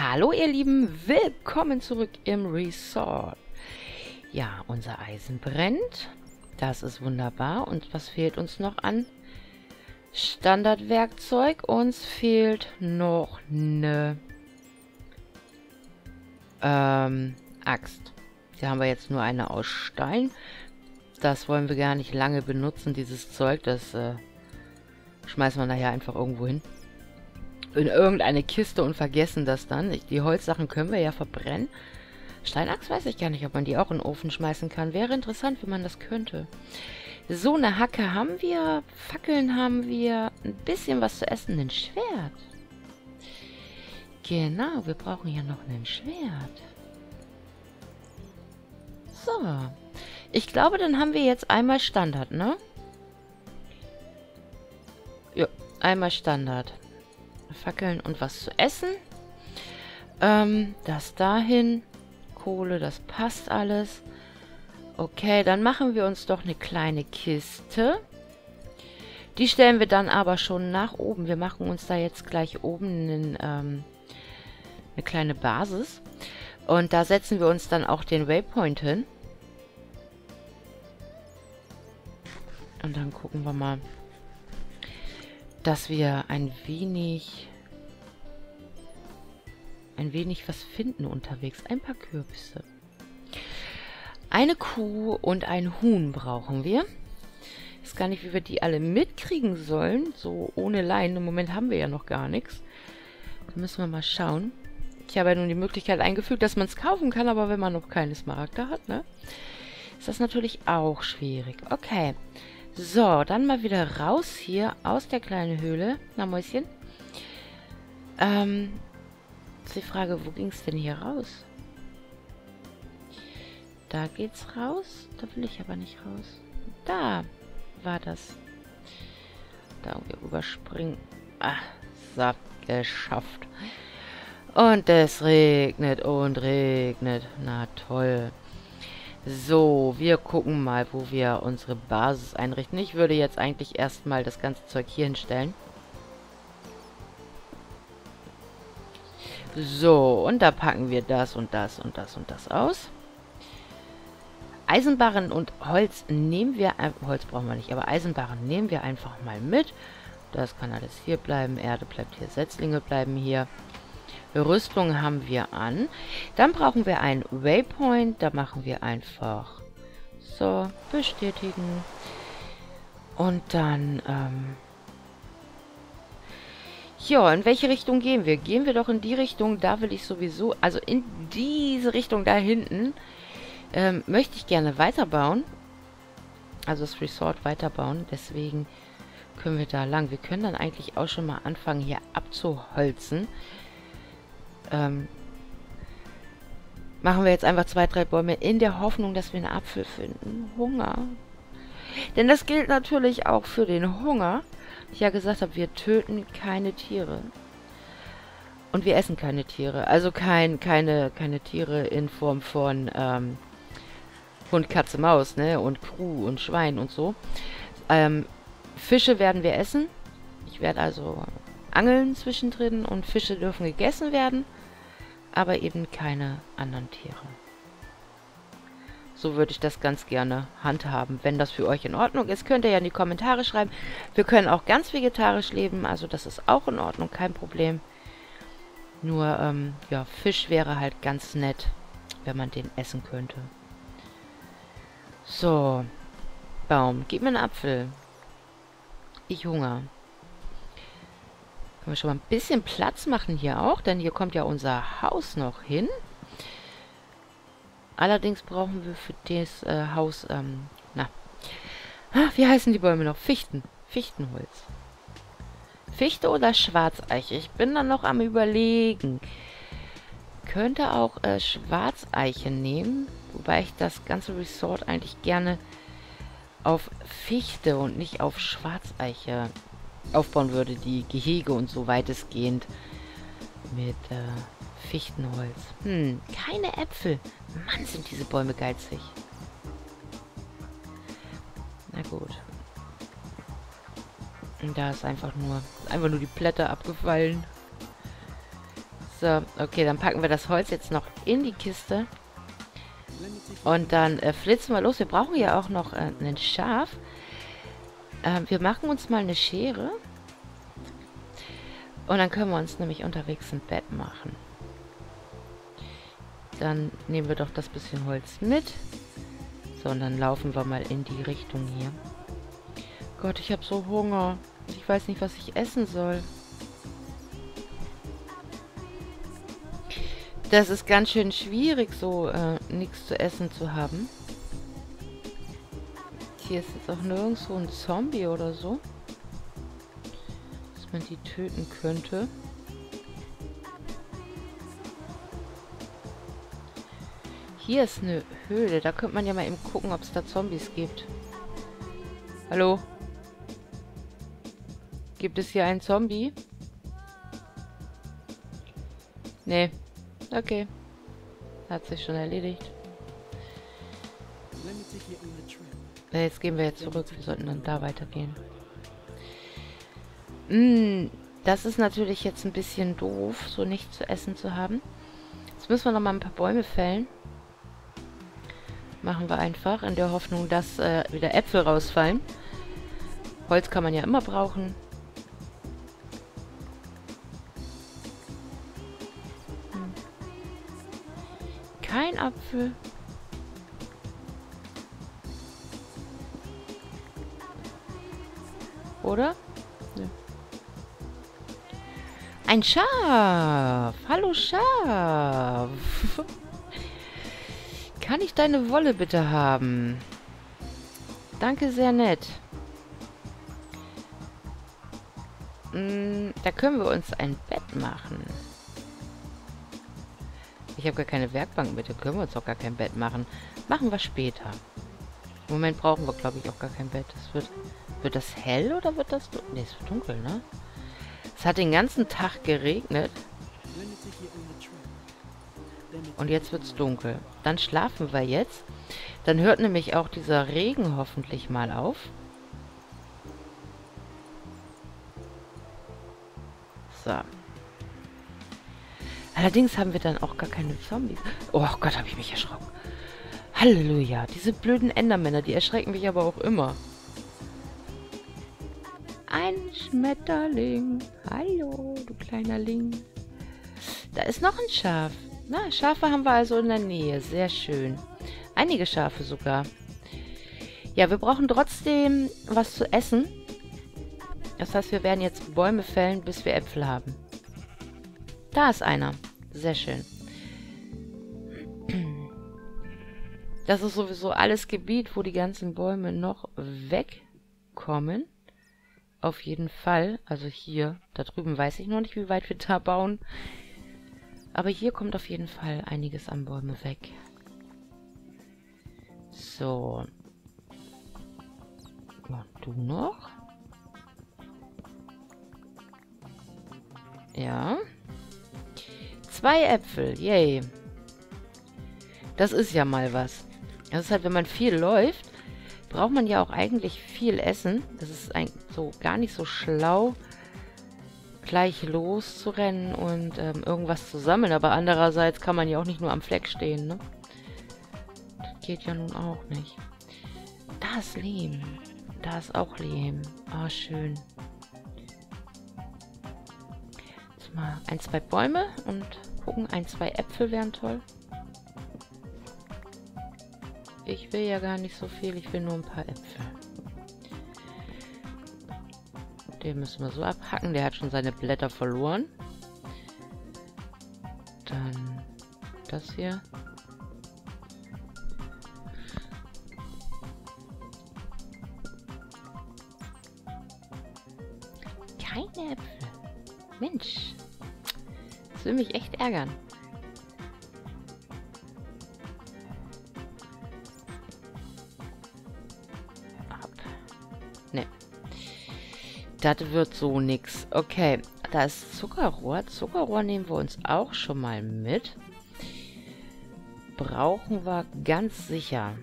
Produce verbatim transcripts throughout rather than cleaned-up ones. Hallo ihr Lieben, willkommen zurück im Resort. Ja, unser Eisen brennt. Das ist wunderbar. Und was fehlt uns noch an Standardwerkzeug? Uns fehlt noch eine ähm, Axt. Hier haben wir jetzt nur eine aus Stein. Das wollen wir gar nicht lange benutzen, dieses Zeug. Das äh, schmeißen wir nachher einfach irgendwo hin. In irgendeine Kiste und vergessen das dann. Die Holzsachen können wir ja verbrennen. Steinachs weiß ich gar nicht, ob man die auch in den Ofen schmeißen kann. Wäre interessant, wenn man das könnte. So, eine Hacke haben wir. Fackeln haben wir. Ein bisschen was zu essen. Ein Schwert. Genau, wir brauchen ja noch ein Schwert. So. Ich glaube, dann haben wir jetzt einmal Standard, ne? Ja, einmal Standard. Fackeln und was zu essen. Ähm, das dahin. Kohle, das passt alles. Okay, dann machen wir uns doch eine kleine Kiste. Die stellen wir dann aber schon nach oben. Wir machen uns da jetzt gleich oben einen, ähm, eine kleine Basis. Und da setzen wir uns dann auch den Waypoint hin. Und dann gucken wir mal, dass wir ein wenig ein wenig was finden unterwegs. Ein paar Kürbisse. Eine Kuh und ein Huhn brauchen wir. Ich weiß gar nicht, wie wir die alle mitkriegen sollen. So ohne Leinen. Im Moment haben wir ja noch gar nichts. Da müssen wir mal schauen. Ich habe ja nun die Möglichkeit eingefügt, dass man es kaufen kann, aber wenn man noch keine Smaragde hat, ne, ist das natürlich auch schwierig. Okay. So, dann mal wieder raus hier aus der kleinen Höhle. Na, Mäuschen. Ähm, ist die Frage, wo ging es denn hier raus? Da geht's raus. Da will ich aber nicht raus. Da war das. Da irgendwie rüberspringen. Ah, so, geschafft. Und es regnet und regnet. Na toll. So, wir gucken mal, wo wir unsere Basis einrichten. Ich würde jetzt eigentlich erstmal das ganze Zeug hier hinstellen. So, und da packen wir das und das und das und das aus. Eisenbarren und Holz nehmen wir... Holz brauchen wir nicht, aber Eisenbarren nehmen wir einfach mal mit. Das kann alles hier bleiben. Erde bleibt hier, Setzlinge bleiben hier. Rüstung haben wir an. Dann brauchen wir einen Waypoint. Da machen wir einfach so, bestätigen. Und dann, ähm... ja, in welche Richtung gehen wir? Gehen wir doch in die Richtung, da will ich sowieso... Also in diese Richtung da hinten ähm, möchte ich gerne weiterbauen. Also das Resort weiterbauen. Deswegen können wir da lang. Wir können dann eigentlich auch schon mal anfangen, hier abzuholzen. Ähm, machen wir jetzt einfach zwei, drei Bäume in der Hoffnung, dass wir einen Apfel finden. Hunger. Denn das gilt natürlich auch für den Hunger. Ich ja gesagt habe, wir töten keine Tiere. Und wir essen keine Tiere. Also kein, keine, keine Tiere in Form von ähm, Hund, Katze, Maus, ne? Und Kuh und Schwein und so. Ähm, Fische werden wir essen. Ich werde also angeln zwischendrin und Fische dürfen gegessen werden. Aber eben keine anderen Tiere. So würde ich das ganz gerne handhaben. Wenn das für euch in Ordnung ist, könnt ihr ja in die Kommentare schreiben. Wir können auch ganz vegetarisch leben, also das ist auch in Ordnung, kein Problem. Nur, ähm, ja, Fisch wäre halt ganz nett, wenn man den essen könnte. So, Baum, gib mir einen Apfel. Ich hungere. Können wir schon mal ein bisschen Platz machen hier auch, denn hier kommt ja unser Haus noch hin. Allerdings brauchen wir für das äh, Haus, ähm, na, ah, wie heißen die Bäume noch? Fichten. Fichtenholz. Fichte oder Schwarzeiche? Ich bin dann noch am Überlegen. Könnte auch äh, Schwarzeiche nehmen, wobei ich das ganze Resort eigentlich gerne auf Fichte und nicht auf Schwarzeiche aufbauen würde. Die Gehege und so weitestgehend mit, äh, Fichtenholz. Hm, keine Äpfel. Mann, sind diese Bäume geizig. Na gut. Da ist einfach nur, einfach nur die Blätter abgefallen. So, okay, dann packen wir das Holz jetzt noch in die Kiste. Und dann äh, flitzen wir los. Wir brauchen ja auch noch äh, ein Schaf. Äh, wir machen uns mal eine Schere. Und dann können wir uns nämlich unterwegs ein Bett machen. Dann nehmen wir doch das bisschen Holz mit. So, und dann laufen wir mal in die Richtung hier. Gott, ich habe so Hunger. Ich weiß nicht, was ich essen soll. Das ist ganz schön schwierig, so äh, nichts zu essen zu haben. Hier ist jetzt auch nirgendwo ein Zombie oder so, dass man die töten könnte. Hier ist eine Höhle. Da könnte man ja mal eben gucken, ob es da Zombies gibt. Hallo? Gibt es hier einen Zombie? Nee. Okay. Hat sich schon erledigt. Ja, jetzt gehen wir jetzt zurück. Wir sollten dann da weitergehen. Mm, das ist natürlich jetzt ein bisschen doof, so nichts zu essen zu haben. Jetzt müssen wir nochmal ein paar Bäume fällen. Machen wir einfach, in der Hoffnung, dass äh, wieder Äpfel rausfallen. Holz kann man ja immer brauchen. Hm. Kein Apfel. Oder? Ja. Ein Schaf! Hallo Schaf! Kann ich deine Wolle bitte haben? Danke, sehr nett. Mm, da können wir uns ein Bett machen. Ich habe gar keine Werkbank mit, da können wir uns auch gar kein Bett machen. Machen wir später. Im Moment brauchen wir, glaube ich, auch gar kein Bett. Das wird, wird das hell oder wird das... Ne, es wird dunkel, ne? Es hat den ganzen Tag geregnet. Und jetzt wird's dunkel. Dann schlafen wir jetzt. Dann hört nämlich auch dieser Regen hoffentlich mal auf. So. Allerdings haben wir dann auch gar keine Zombies. Oh Gott, habe ich mich erschrocken. Halleluja. Diese blöden Endermänner, die erschrecken mich aber auch immer. Ein Schmetterling. Hallo, du kleiner Ling. Da ist noch ein Schaf. Na, Schafe haben wir also in der Nähe. Sehr schön. Einige Schafe sogar. Ja, wir brauchen trotzdem was zu essen. Das heißt, wir werden jetzt Bäume fällen, bis wir Äpfel haben. Da ist einer. Sehr schön. Das ist sowieso alles Gebiet, wo die ganzen Bäume noch wegkommen. Auf jeden Fall. Also hier, da drüben weiß ich noch nicht, wie weit wir da bauen. Aber hier kommt auf jeden Fall einiges an Bäume weg. So. Und du noch? Ja. Zwei Äpfel. Yay. Das ist ja mal was. Das ist halt, wenn man viel läuft, braucht man ja auch eigentlich viel Essen. Das ist eigentlich so gar nicht so schlau, gleich loszurennen und ähm, irgendwas zu sammeln. Aber andererseits kann man ja auch nicht nur am Fleck stehen, ne? Das geht ja nun auch nicht. Da ist Lehm. Da ist auch Lehm. Ah, schön. Jetzt mal ein, zwei Bäume und gucken. Ein, zwei Äpfel wären toll. Ich will ja gar nicht so viel. Ich will nur ein paar Äpfel. Den müssen wir so abhacken. Der hat schon seine Blätter verloren. Dann das hier. Keine Äpfel. Mensch. Das will mich echt ärgern. Das wird so nix. Okay, da ist Zuckerrohr. Zuckerrohr nehmen wir uns auch schon mal mit. Brauchen wir ganz sicher.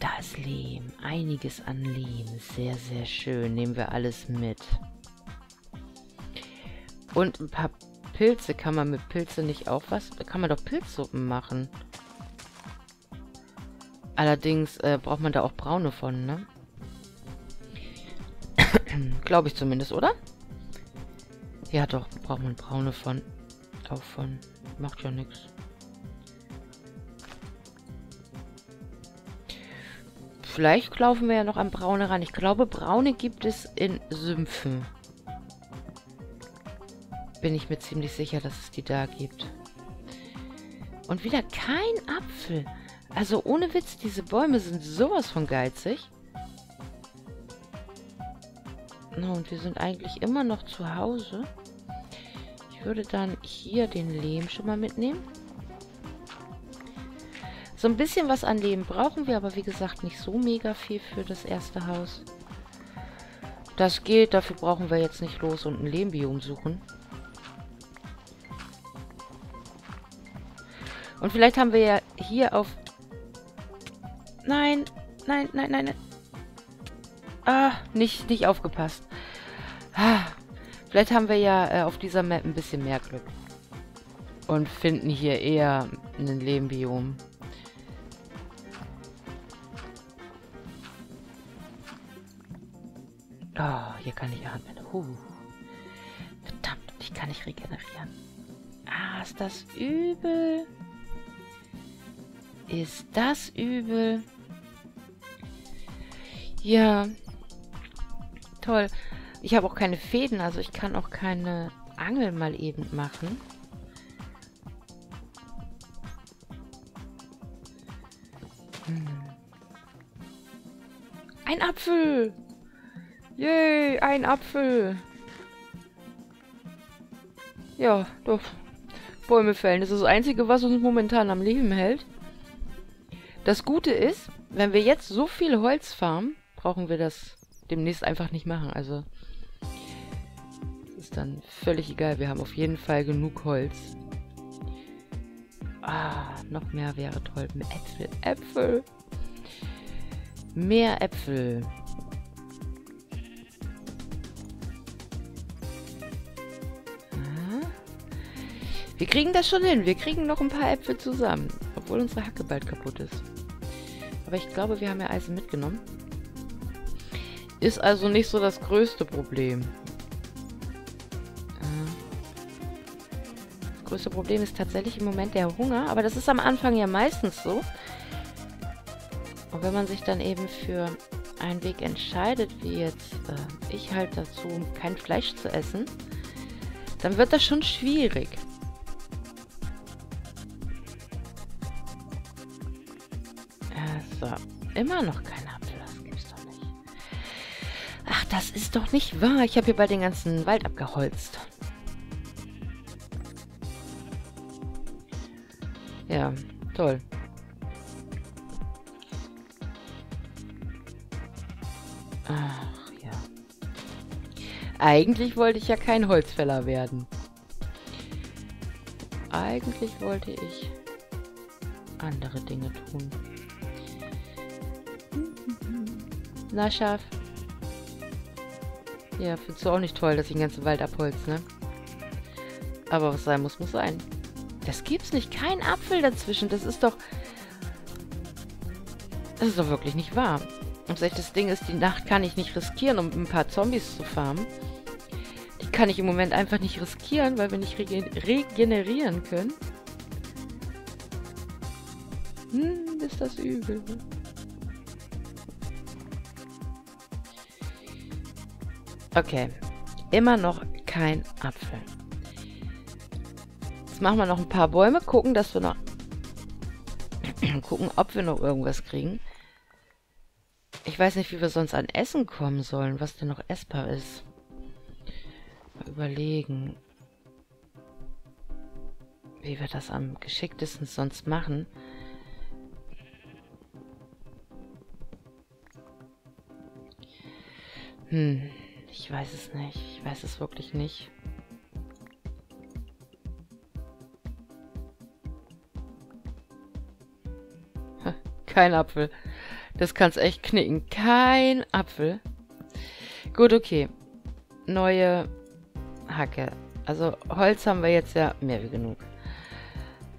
Da ist Einiges Lehm, einiges an Lehm. Sehr, sehr schön. Nehmen wir alles mit. Und ein paar Pilze. Kann man mit Pilze nicht auch was? Kann man doch Pilzsuppen machen. Allerdings äh, braucht man da auch braune von, ne? Glaube ich zumindest, oder? Ja doch, braucht man braune von. Auch von. Macht ja nichts. Vielleicht laufen wir ja noch an braune ran. Ich glaube, braune gibt es in Sümpfen. Bin ich mir ziemlich sicher, dass es die da gibt. Und wieder kein Apfel. Also ohne Witz, diese Bäume sind sowas von geizig. No, und wir sind eigentlich immer noch zu Hause. Ich würde dann hier den Lehm schon mal mitnehmen. So ein bisschen was an Lehm brauchen wir, aber wie gesagt nicht so mega viel für das erste Haus. Das geht, dafür brauchen wir jetzt nicht los und ein Lehmbiom suchen. Und vielleicht haben wir ja hier auf... Nein, nein, nein, nein, nein. Ah, nicht, nicht aufgepasst. Ah, vielleicht haben wir ja äh, auf dieser Map ein bisschen mehr Glück. Und finden hier eher einen Lehmbiom. Oh, hier kann ich atmen. Huh. Verdammt, ich kann nicht regenerieren. Ah, ist das übel. Ist das übel? Ja. Toll. Ich habe auch keine Fäden, also ich kann auch keine Angel mal eben machen. Hm. Ein Apfel! Yay, ein Apfel! Ja, doch. Bäume fällen. Das ist das Einzige, was uns momentan am Leben hält. Das Gute ist, wenn wir jetzt so viel Holz farmen, brauchen wir das demnächst einfach nicht machen. Also ist dann völlig egal. Wir haben auf jeden Fall genug Holz. Ah, noch mehr wäre toll. Äpfel, Äpfel. Mehr Äpfel. Ah. Wir kriegen das schon hin. Wir kriegen noch ein paar Äpfel zusammen. Obwohl unsere Hacke bald kaputt ist. Aber ich glaube, wir haben ja Eisen mitgenommen. Ist also nicht so das größte Problem. Das größte Problem ist tatsächlich im Moment der Hunger. Aber das ist am Anfang ja meistens so. Und wenn man sich dann eben für einen Weg entscheidet, wie jetzt äh, ich halt dazu, kein Fleisch zu essen, dann wird das schon schwierig. Immer noch kein Apfel, das gibt's doch nicht. Ach, das ist doch nicht wahr. Ich habe hier bald den ganzen Wald abgeholzt. Ja, toll. Ach ja. Eigentlich wollte ich ja kein Holzfäller werden. Eigentlich wollte ich andere Dinge tun. Na, Schaf. Ja, findest du auch nicht toll, dass ich den ganzen Wald abholze, ne? Aber was sein muss, muss sein. Das gibt's nicht. Kein Apfel dazwischen. Das ist doch... Das ist doch wirklich nicht wahr. Und das Ding ist, die Nacht kann ich nicht riskieren, um ein paar Zombies zu farmen. Die kann ich im Moment einfach nicht riskieren, weil wir nicht regen regenerieren können. Hm, ist das übel, ne? Okay, immer noch kein Apfel. Jetzt machen wir noch ein paar Bäume, gucken, dass wir noch gucken, ob wir noch irgendwas kriegen. Ich weiß nicht, wie wir sonst an Essen kommen sollen, was denn noch essbar ist. Mal überlegen, wie wir das am geschicktesten sonst machen. Hm. Ich weiß es nicht. Ich weiß es wirklich nicht. Kein Apfel. Das kannst echt knicken. Kein Apfel. Gut, okay. Neue Hacke. Also Holz haben wir jetzt ja mehr wie genug.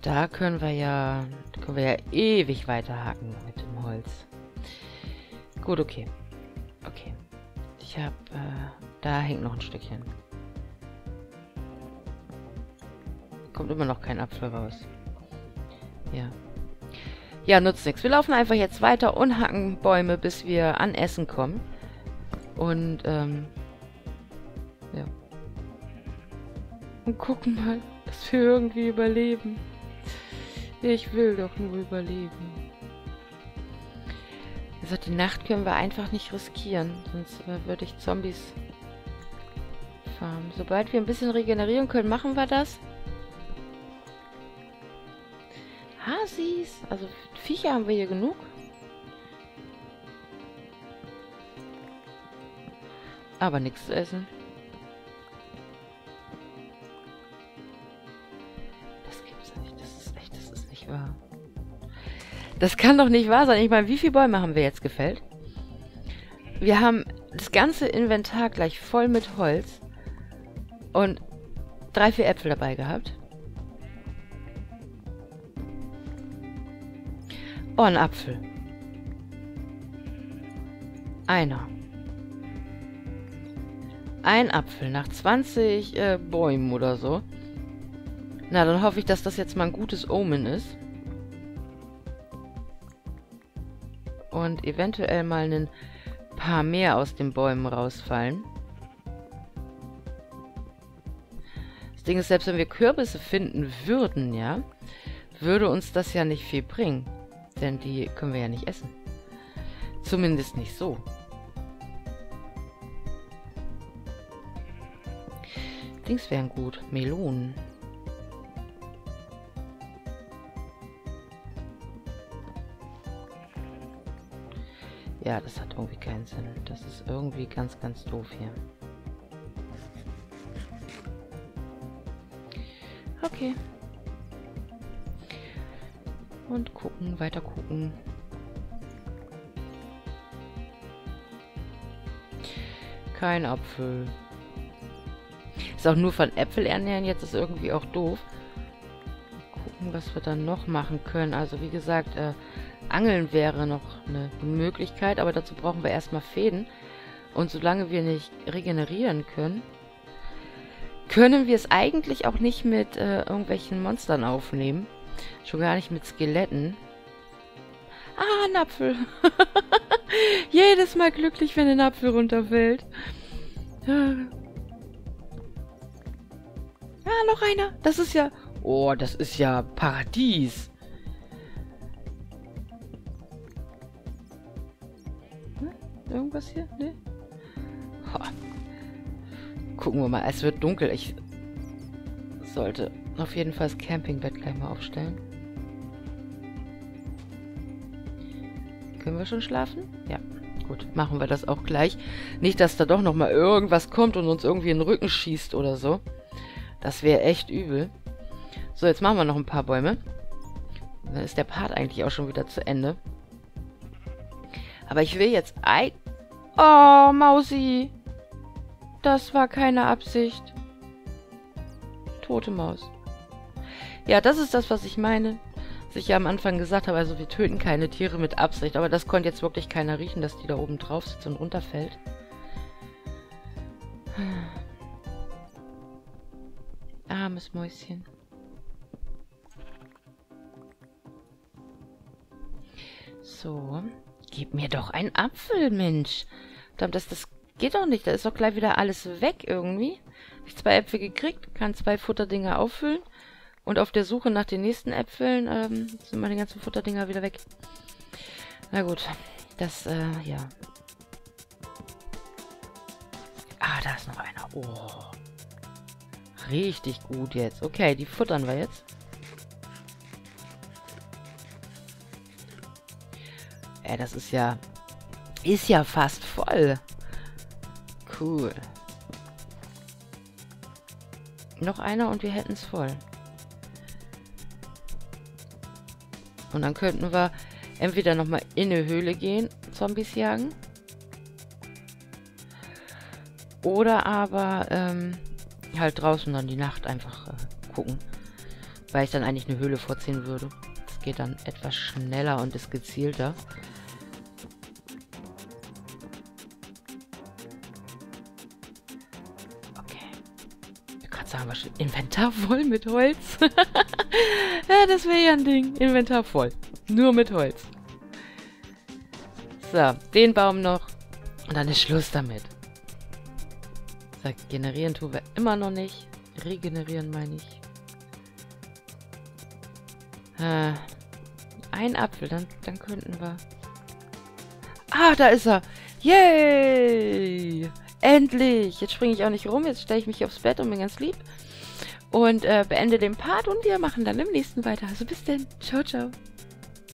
Da können wir ja, können wir ja ewig weiterhaken mit dem Holz. Gut, okay. Okay. Ich habe, äh, da hängt noch ein Stückchen. Kommt immer noch kein Apfel raus. Ja. Ja, nutzt nichts. Wir laufen einfach jetzt weiter und hacken Bäume, bis wir an Essen kommen. Und, ähm, ja. Und gucken mal, dass wir irgendwie überleben. Ich will doch nur überleben. Also die Nacht können wir einfach nicht riskieren, sonst würde ich Zombies farmen. Sobald wir ein bisschen regenerieren können, machen wir das. Hasis! Also Viecher haben wir hier genug. Aber nichts zu essen. Das gibt's nicht. Das ist echt, das ist nicht wahr. Das kann doch nicht wahr sein. Ich meine, wie viele Bäume haben wir jetzt gefällt? Wir haben das ganze Inventar gleich voll mit Holz und drei, vier Äpfel dabei gehabt. Oh, ein Apfel. Einer. Ein Apfel nach zwanzig äh, Bäumen oder so. Na, dann hoffe ich, dass das jetzt mal ein gutes Omen ist. Und eventuell mal ein paar mehr aus den Bäumen rausfallen. Das Ding ist, selbst wenn wir Kürbisse finden würden, ja, würde uns das ja nicht viel bringen. Denn die können wir ja nicht essen. Zumindest nicht so. Dings wären gut. Melonen. Ja, das hat irgendwie keinen Sinn. Das ist irgendwie ganz, ganz doof hier. Okay. Und gucken, weiter gucken. Kein Apfel. Ist auch nur von Äpfel ernähren, jetzt ist irgendwie auch doof. Gucken, was wir dann noch machen können. Also wie gesagt, äh, Angeln wäre noch eine Möglichkeit, aber dazu brauchen wir erstmal Fäden. Und solange wir nicht regenerieren können, können wir es eigentlich auch nicht mit äh, irgendwelchen Monstern aufnehmen. Schon gar nicht mit Skeletten. Ah, ein Apfel. Jedes Mal glücklich, wenn ein Apfel runterfällt. Ah, noch einer. Das ist ja... Oh, das ist ja Paradies. Hm? Irgendwas hier? Ne? Gucken wir mal. Es wird dunkel. Ich sollte... Auf jeden Fall das Campingbett gleich mal aufstellen. Können wir schon schlafen? Ja, gut. Machen wir das auch gleich. Nicht, dass da doch nochmal irgendwas kommt und uns irgendwie in den Rücken schießt oder so. Das wäre echt übel. So, jetzt machen wir noch ein paar Bäume. Dann ist der Part eigentlich auch schon wieder zu Ende. Aber ich will jetzt ein... Oh, Mausi! Das war keine Absicht. Tote Maus. Ja, das ist das, was ich meine. Was ich ja am Anfang gesagt habe, also wir töten keine Tiere mit Absicht. Aber das konnte jetzt wirklich keiner riechen, dass die da oben drauf sitzt und runterfällt. Armes Mäuschen. So. Gib mir doch einen Apfel, Mensch. Verdammt, das, das geht doch nicht. Da ist doch gleich wieder alles weg irgendwie. Habe ich zwei Äpfel gekriegt, kann zwei Futterdinger auffüllen. Und auf der Suche nach den nächsten Äpfeln ähm, sind meine ganzen Futterdinger wieder weg. Na gut, das, äh, ja. Ah, da ist noch einer. Oh. Richtig gut jetzt. Okay, die futtern wir jetzt. Ey, das ist ja... Ist ja fast voll. Cool. Noch einer und wir hätten es voll. Und dann könnten wir entweder nochmal in eine Höhle gehen, Zombies jagen. Oder aber ähm, halt draußen dann die Nacht einfach äh, gucken. Weil ich dann eigentlich eine Höhle vorziehen würde. Das geht dann etwas schneller und ist gezielter. Okay. Ich würde gerade sagen, was Inventar voll mit Holz. Ja, das wäre ja ein Ding. Inventar voll. Nur mit Holz. So, den Baum noch. Und dann ist Schluss damit. So, generieren tun wir immer noch nicht. Regenerieren meine ich. Äh, ein Apfel, dann, dann könnten wir... Ah, da ist er! Yay! Endlich! Jetzt springe ich auch nicht rum, jetzt stelle ich mich aufs Bett und bin ganz lieb. Und äh, beende den Part und wir machen dann im nächsten weiter. Also bis denn. Ciao, ciao.